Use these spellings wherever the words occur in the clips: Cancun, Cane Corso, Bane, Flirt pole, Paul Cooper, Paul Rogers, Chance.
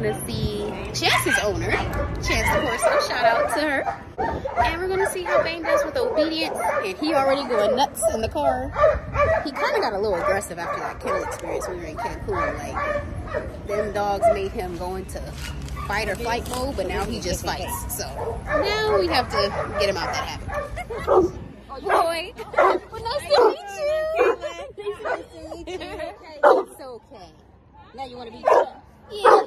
gonna see Chance's owner, Chance the horse, so shout out to her. And we're gonna see how Bane does with obedience. And he already going nuts in the car. He kind of got a little aggressive after that kennel experience when we were in Cancun. Like, them dogs made him go into fight or flight mode, but now he just fights. So now we have to get him out that habit. Boy, well, nice to meet you. Nice to meet you. Okay, it's okay. Now you want to be tough. Yeah.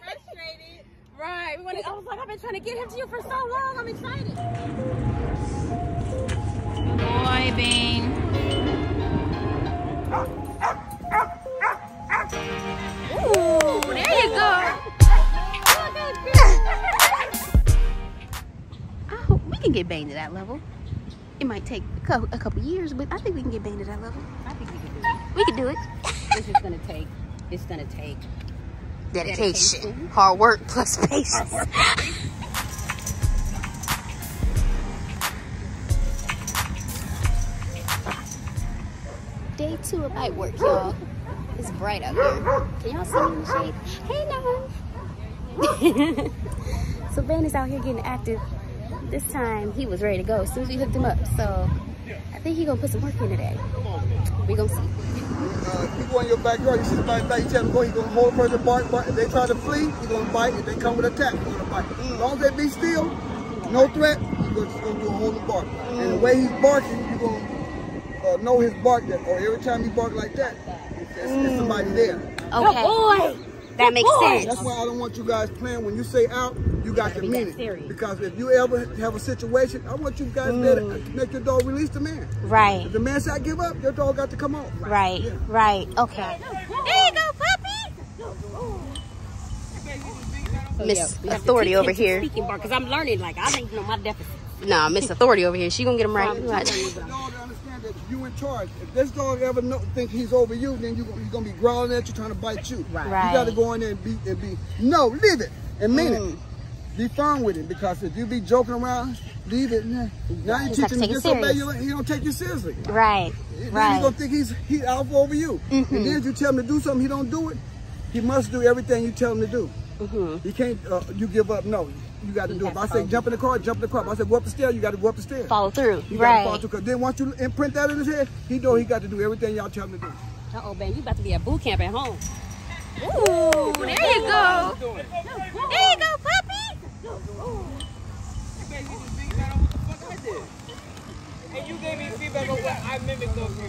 Frustrated. Right. I was like, I've been trying to get him to you for so long. I'm excited. Boy, Bane. Ooh, there you go. I hope we can get Bane to that level. It might take a couple years, but I think we can get Bane to that level. I think we can do it. We can do it. It's just gonna take. It's gonna take dedication, hard work, plus patience. Day 2 of night work, y'all. It's bright out here. Can y'all see me in the shade? Hey, no. So Bane is out here getting active. This time he was ready to go as soon as we hooked him up. So I think he gonna put some work in today. We gonna see. You go in your backyard, you see somebody in the back, you tell them to go, you gonna hold a person, bark. If they try to flee, you're gonna bite. If they come with an attack, you're gonna bite. As long as they be still, no threat, you're just gonna do a hold and bark. And the way he's barking, you're gonna know his bark, that, or every time you bark like that, it's somebody there. Okay. Oh boy! That makes sense. That's why I don't want you guys playing. When you say out, you got to mean it. Because if you ever have a situation, I want you guys to make your dog release the man. Right. If the man said I give up, your dog got to come off. Right. Yeah. Right. Okay. There you go, puppy. Miss Authority over here. Speaking bar, because I'm learning. Like I didn't know my deficit. Nah, Miss Authority over here. She gonna get him right. You in charge. If this dog ever think he's over you, then he's gonna be growling at you, trying to bite you. Right. You gotta go in there and be no, leave it and mean it. Be firm with it, because if you be joking around, leave it. Now you teach him to disobey you, he don't take you seriously. Right. Then you gonna think he's alpha over you. And then you tell him to do something, he don't do it. He must do everything you tell him to do. You can't. You give up. No. You got to do it. If I say jump in the car, jump in the car. If I say go up the stairs, you got to go up the stairs. Follow through. You got to follow through. Because then once you imprint that in his head, he know he got to do everything y'all tell him to do. Uh-oh, baby, you about to be at boot camp at home. Ooh, there you go. There you go, puppy. And you gave me feedback on what I mimicked over you.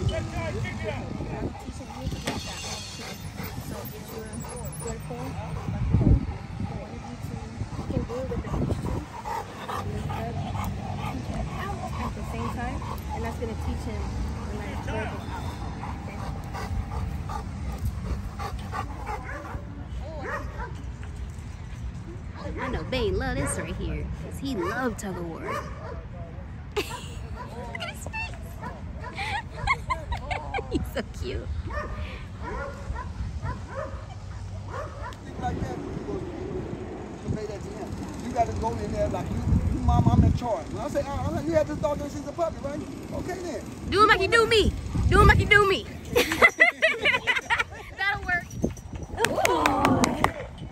Going to teach him the night work. Okay. I know Bane love this right here, because he loved tug of war. Look at his face. He's so cute. You got to go in there like you mom, I'm in charge. When I say, you had this dog and she's a puppy, right? Okay then. Do him like you do me. Do him like you do me. That'll work. Good boy.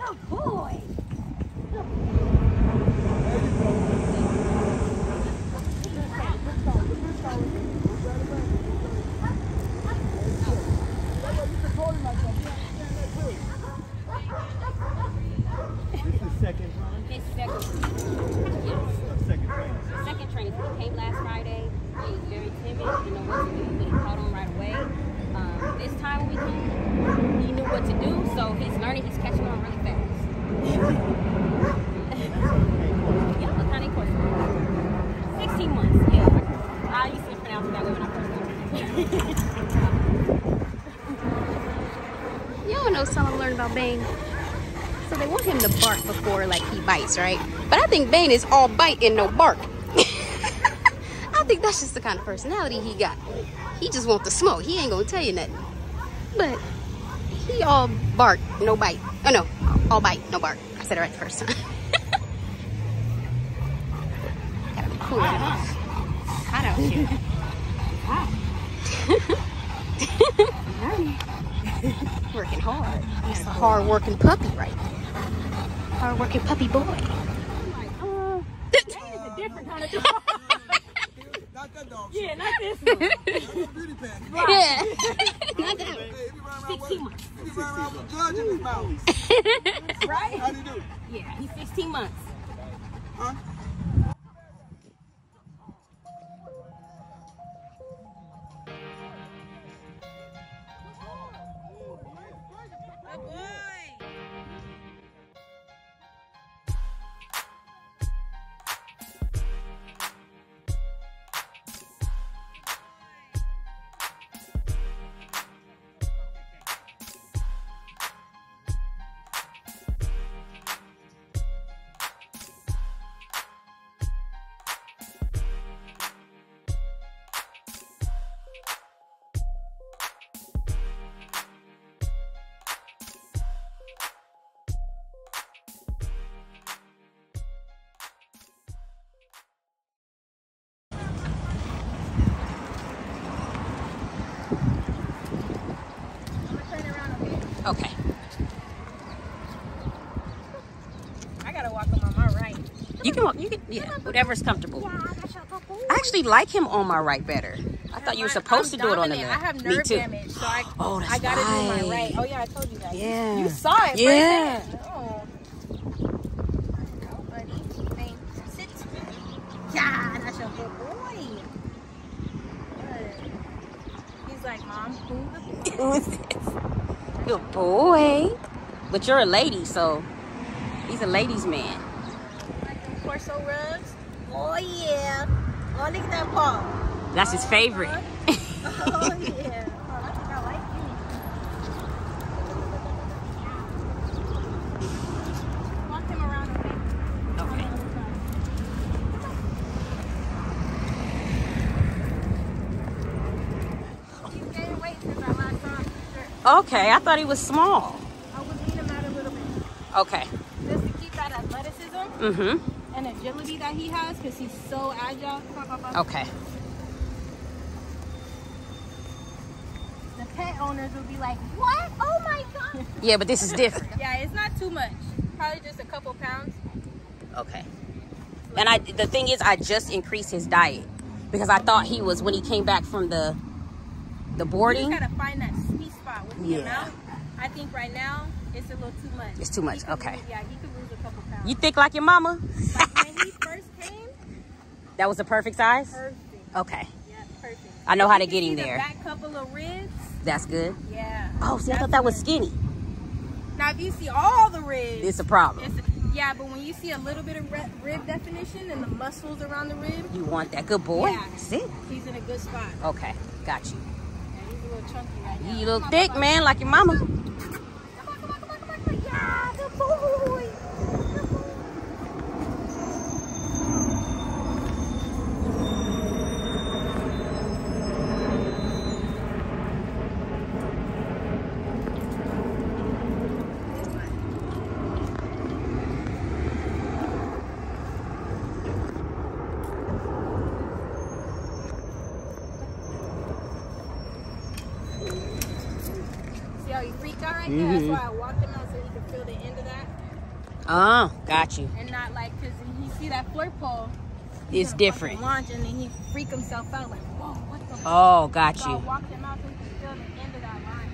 Good boy. Bane. So they want him to bark before like he bites, right? But I think Bane is all bite and no bark. I think that's just the kind of personality he got. He just wants the smoke. He ain't gonna tell you nothing. But he all bark, no bite. Oh no, all bite, no bark. I said it right the first time. Gotta be cool. Hot out here. Hot. Working hard. He's a hard-working puppy right there. Hard-working puppy boy. I'm like, that is a different kind of dog. Not that dog. Yeah, not this one. Right. Yeah. Not that one. 16 months. He be running around with a judge in his mouth. Right? How'd he do? Yeah, he's 16 months. Huh? Okay. I gotta walk him on my right. You can walk, yeah, whatever's comfortable. I actually like him on my right better. I thought you were supposed to do it on the left. I have nerve damage, so I gotta do my right. Oh yeah, I told you that. Yeah. You saw it. Yeah. Right there. Oh. Go, buddy. Thanks. Sit. Yeah, that's your good boy. Good. He's like, Mom, who is this? Good boy. But you're a lady, so he's a ladies' man. Like them corso rubs? Oh, yeah. Oh, look at that paw. That's his favorite. Oh, yeah. Oh, I think I like you. Walk him around, okay? Okay. He's gained weight since our last time. Okay, I thought he was small. I would lean him out a little bit. Okay. Just to keep that athleticism and agility that he has, because he's so agile. Okay. The pet owners will be like, what? Oh my God. Yeah, but this is different. Yeah, it's not too much. Probably just a couple pounds. Okay. And the thing is, I just increased his diet, because I thought he was, when he came back from the boarding. You got to find that sweet spot with the amount. I think right now it's a little too much. It's too much. Okay. Lose, yeah, he could lose a couple pounds. You thick like your mama. Like when he first came. That was the perfect size? Perfect. Okay. Yeah, perfect. I know how to get him there. Back couple of ribs. That's good. Yeah. Oh, see, I thought that was skinny. Now, if you see all the ribs, it's a problem. Yeah, but when you see a little bit of rib definition and the muscles around the rib, you want that. Good boy. Yeah. See? He's in a good spot. Okay. Got you. Chunky right now. You little thick, man, like your mama. Come on, come on, come on, come on, come on. Yeah, good boy. Good That's why I walked him out so he could feel the end of that. Oh, got you. And not like, because you see that flirt pole. It's different. Launch and then he freaked himself out like, whoa, what the fuck? Oh, got you. I walked him out so he could feel the end of that line.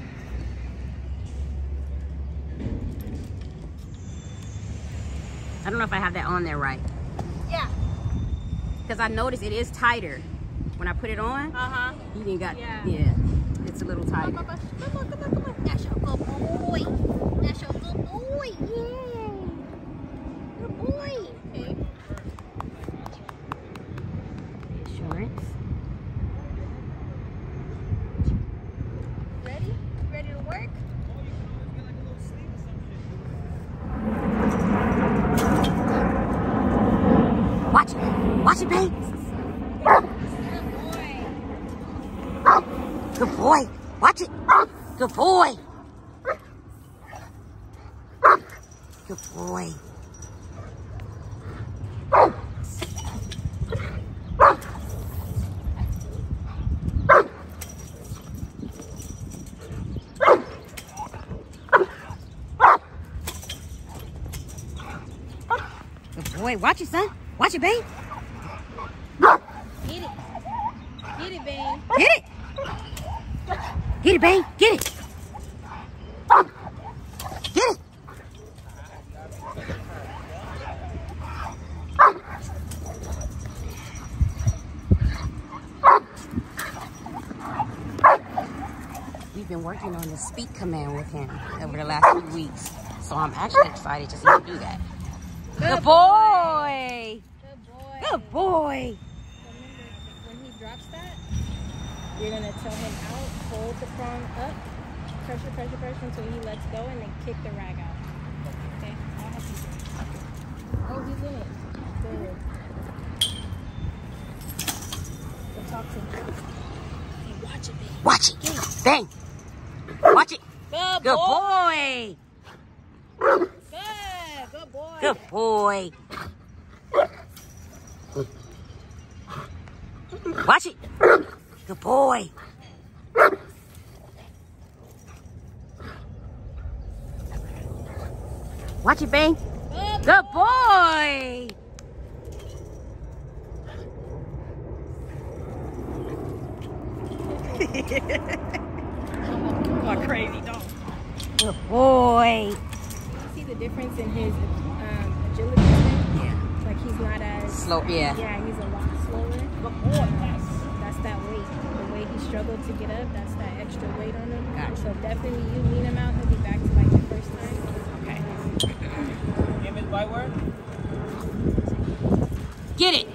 I don't know if I have that on there right. Yeah. Because I noticed it is tighter. When I put it on, he didn't got, yeah. It's a little tighter. Come on, come on, come on, come on. That's your good boy. That's your good boy. Yeah. Good boy. Okay. Insurance. Ready? Ready to work? Watch it. Watch it, babe. Good boy. Watch it. Good boy. Good boy. Good boy. Watch it, son. Watch it, Bane. Get it. Get it, Bane. Get it. Get it, Bane. Get it. Get it. We've been working on the speak command with him over the last few weeks, so I'm actually excited to see him do that. Good boy. Good boy. Remember, when he drops that, you're going to tell him out, hold the prong up, pressure, pressure, pressure until he lets go, and then kick the rag out. Okay? I'll help you do it. Oh, he's in it. Good. Go talk to him. Hey, watch it, baby. Watch it. Yeah. Bang. Watch it. Good, good boy. Good. Good boy. Good boy. Watch it. Good boy. Watch it, Bane. Good boy. What a crazy dog. Good boy. You see the difference in his agility? Yeah. Like he's not as... slow, yeah. Yeah, he's a lot slower. Good boy. That's that weight. The way he struggled to get up, that's that extra weight on him. Gotcha. So definitely you lean him out, he'll be back to like the first time. Okay. Give it byword. Get it.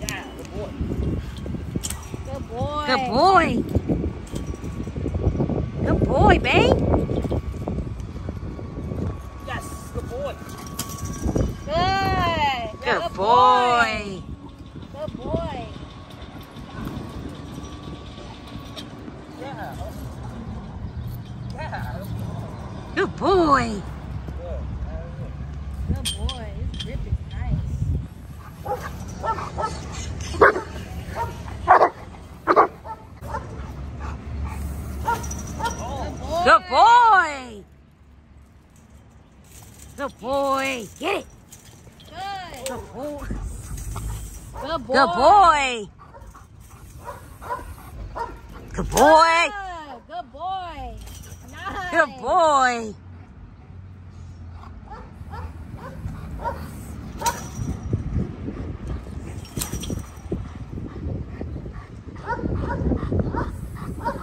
Yeah, good boy. Good boy. Good boy. Good boy, babe. Yes, good boy. Good boy. Good boy. Yeah. Yeah. Good boy. Good boy. This grip is nice. Good boy. Good boy. Get it. Good boy. Good boy. Good boy. Good boy. Good boy. Nice. Good boy. Get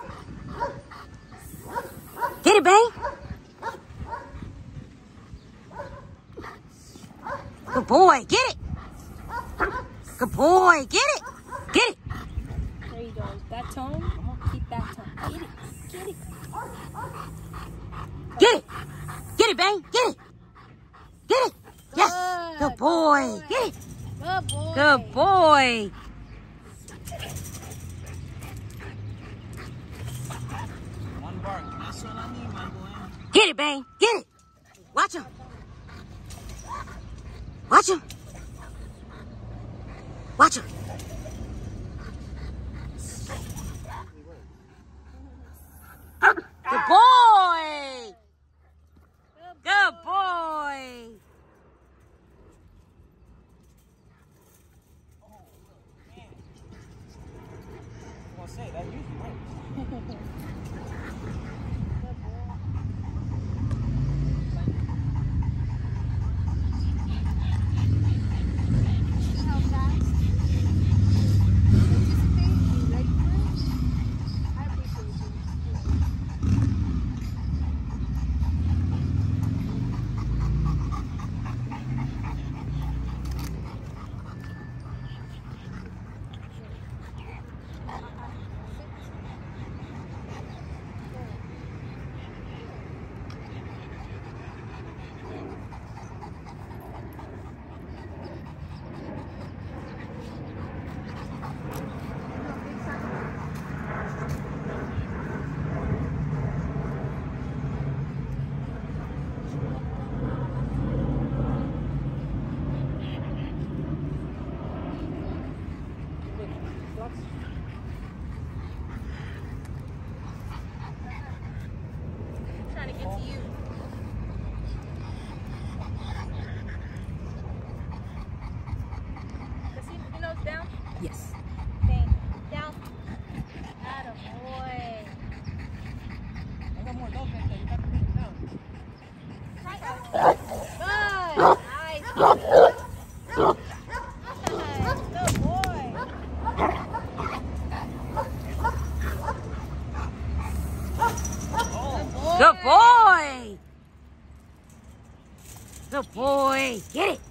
it. Get it, Bane. Good boy, get it. Good boy, get it. Get it. There you go. That tone, keep that tone. Get it. Get it. Get it. Get it, Bane. Get it. Get it. Yes. Good boy. Get it. Good boy. Good boy. One bark. That's what I need, my boy. Get it, Bane. Get it. Watch him. Watch him. Watch him. Good boy. Good boy. Yes. Bane. Down. Attaboy. I got more dogs next time. You have to bring them down. Right up. Good. Nice. Good boy. Good boy. Good boy. Get it.